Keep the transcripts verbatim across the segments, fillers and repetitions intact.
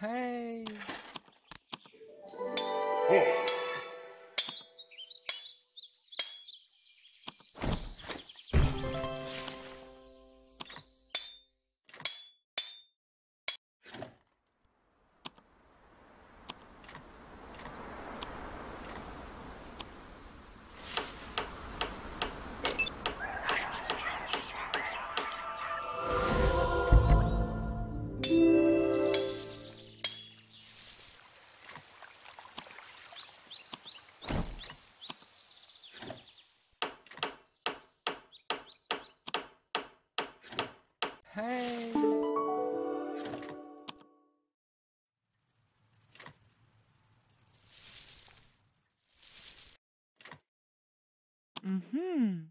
Hey! Oh. Hey! Mm-hmm.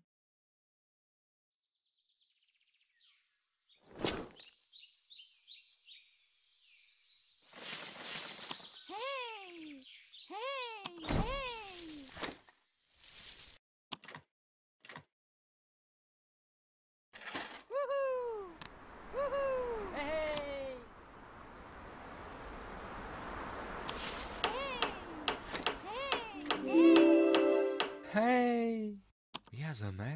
Hey! Yazamy?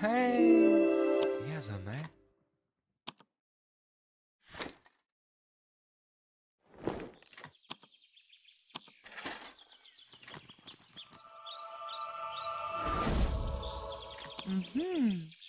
Hey! Yazamy? Mm-hmm.